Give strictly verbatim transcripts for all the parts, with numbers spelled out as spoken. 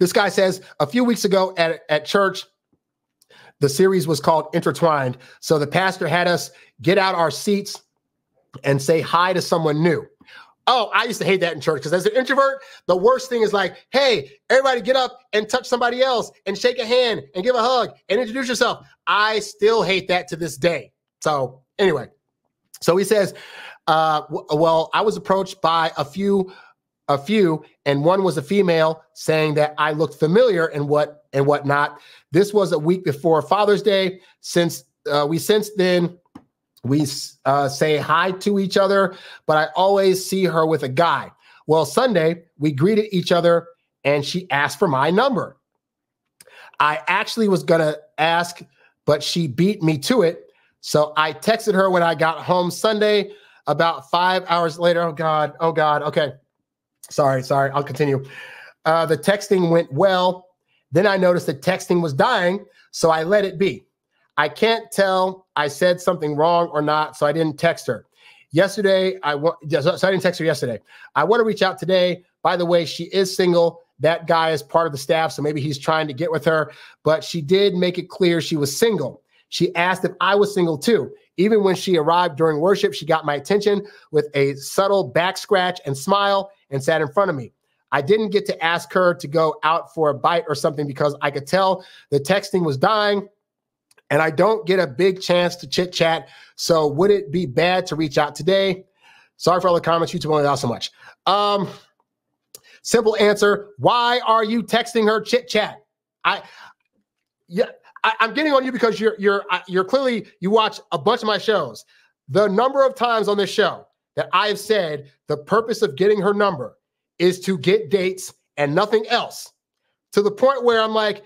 This guy says, a few weeks ago at, at church, the series was called Intertwined. So the pastor had us get out our seats and say hi to someone new. Oh, I used to hate that in church because as an introvert, the worst thing is like, hey, everybody get up and touch somebody else and shake a hand and give a hug and introduce yourself. I still hate that to this day. So anyway, so he says, uh, well, I was approached by a few, a few, and one was a female saying that I looked familiar and what and whatnot. This was a week before Father's Day. Since uh, we since then. We uh, say hi to each other, but I always see her with a guy. Well, Sunday, we greeted each other, and she asked for my number. I actually was going to ask, but she beat me to it. So I texted her when I got home Sunday, about five hours later. Oh, God. Oh, God. Okay. Sorry. Sorry. I'll continue. Uh, the texting went well. Then I noticed that texting was dying, so I let it be. I can't tell I said something wrong or not, so I didn't text her. Yesterday, I want so I didn't text her yesterday. I want to reach out today. By the way, she is single. That guy is part of the staff, so maybe he's trying to get with her, but she did make it clear she was single. She asked if I was single too. Even when she arrived during worship, she got my attention with a subtle back scratch and smile and sat in front of me. I didn't get to ask her to go out for a bite or something because I could tell the texting was dying. And I don't get a big chance to chit chat. So would it be bad to reach out today? Sorry for all the comments. YouTube only lost so much. Um, simple answer. Why are you texting her chit chat? I, yeah, I, I'm getting on you because you're, you're, you're clearly, you watch a bunch of my shows. The number of times on this show that I have said the purpose of getting her number is to get dates and nothing else, to the point where I'm like,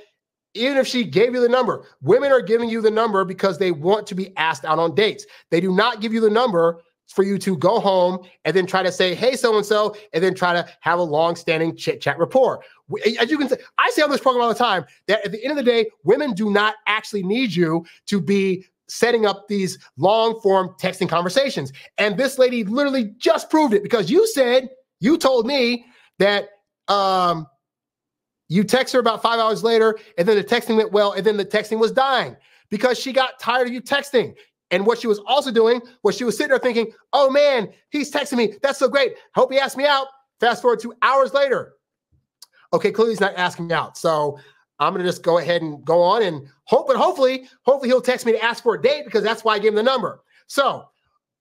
even if she gave you the number, women are giving you the number because they want to be asked out on dates. They do not give you the number for you to go home and then try to say, hey, so-and-so, and then try to have a long-standing chit-chat rapport. As you can say, I say on this program all the time that at the end of the day, women do not actually need you to be setting up these long-form texting conversations. And this lady literally just proved it because you said, you told me that, um, you text her about five hours later, and then the texting went well, and then the texting was dying because she got tired of you texting. And what she was also doing was she was sitting there thinking, oh, man, he's texting me. That's so great. Hope he asked me out. Fast forward two hours later. Okay, clearly he's not asking me out. So I'm going to just go ahead and go on and hope, but hopefully, hopefully he'll text me to ask for a date because that's why I gave him the number. So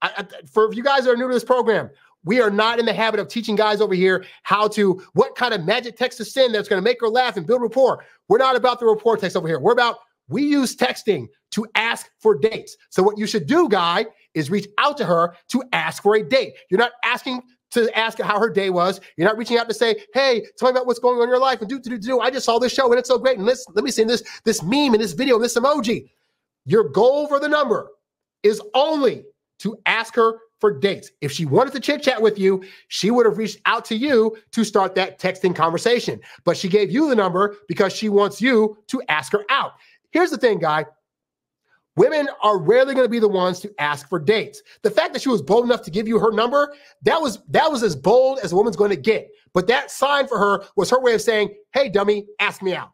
I, I, for if you guys are new to this program, we are not in the habit of teaching guys over here how to, what kind of magic text to send that's going to make her laugh and build rapport. We're not about the rapport text over here. We're about, we use texting to ask for dates. So what you should do, guy, is reach out to her to ask for a date. You're not asking to ask how her day was. You're not reaching out to say, hey, tell me about what's going on in your life and do, do, do, do. I just saw this show and it's so great. And let's, let me send this, this meme and this video and this emoji. Your goal for the number is only to ask her for dates. If she wanted to chit chat with you, she would have reached out to you to start that texting conversation. But she gave you the number because she wants you to ask her out. Here's the thing, guy. Women are rarely going to be the ones to ask for dates. The fact that she was bold enough to give you her number, that was that was as bold as a woman's going to get. But that sign for her was her way of saying, hey, dummy, ask me out.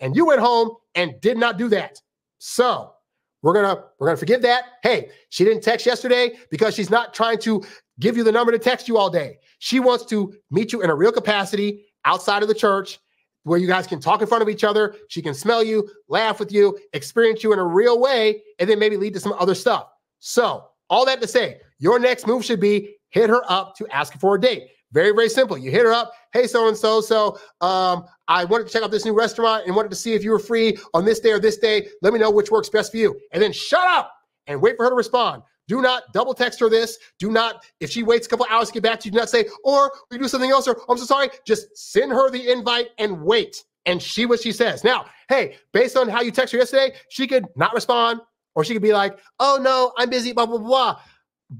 And you went home and did not do that. So We're gonna we're gonna forgive that. Hey, she didn't text yesterday because she's not trying to give you the number to text you all day. She wants to meet you in a real capacity outside of the church where you guys can talk in front of each other. She can smell you, laugh with you, experience you in a real way, and then maybe lead to some other stuff. So all that to say, your next move should be hit her up to ask her for a date. Very, very simple. You hit her up. Hey, so-and-so, so um, I wanted to check out this new restaurant and wanted to see if you were free on this day or this day. Let me know which works best for you. And then shut up and wait for her to respond. Do not double text her this. Do not, if she waits a couple hours to get back to you, do not say, or we do something else, or I'm so sorry. Just send her the invite and wait and see what she says. Now, hey, based on how you text her yesterday, she could not respond, or she could be like, oh, no, I'm busy, blah, blah, blah.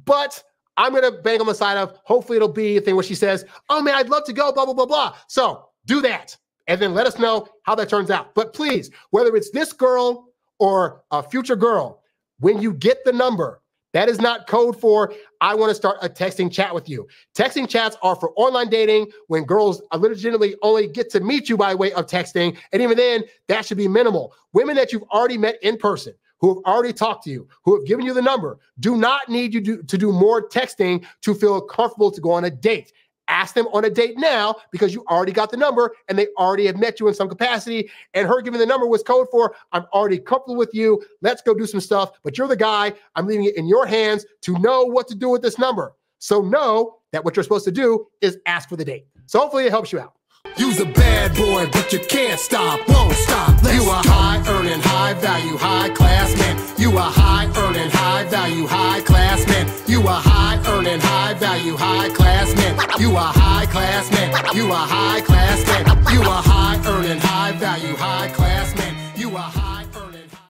But I'm going to bang on the side of, hopefully it'll be a thing where she says, oh man, I'd love to go, blah, blah, blah, blah. So do that. And then let us know how that turns out. But please, whether it's this girl or a future girl, when you get the number, That is not code for, I want to start a texting chat with you. Texting chats are for online dating when girls legitimately only get to meet you by way of texting. And even then, that should be minimal. Women that you've already met in person, who have already talked to you, who have given you the number, do not need you to, to do more texting to feel comfortable to go on a date. Ask them on a date now because you already got the number and they already have met you in some capacity. And her giving the number was code for, I'm already comfortable with you. Let's go do some stuff. But you're the guy. I'm leaving it in your hands to know what to do with this number. So know that what you're supposed to do is ask for the date. So hopefully it helps you out. You's a bad boy, but you can't stop, won't stop. Let's you a high-earning, high-value, high-class man. You a high-earning, high-value, high-class man. You a high-earning, high-value, high-class man. You a high-class man. You a high-class man. You a high-earning, high-value, high-class man.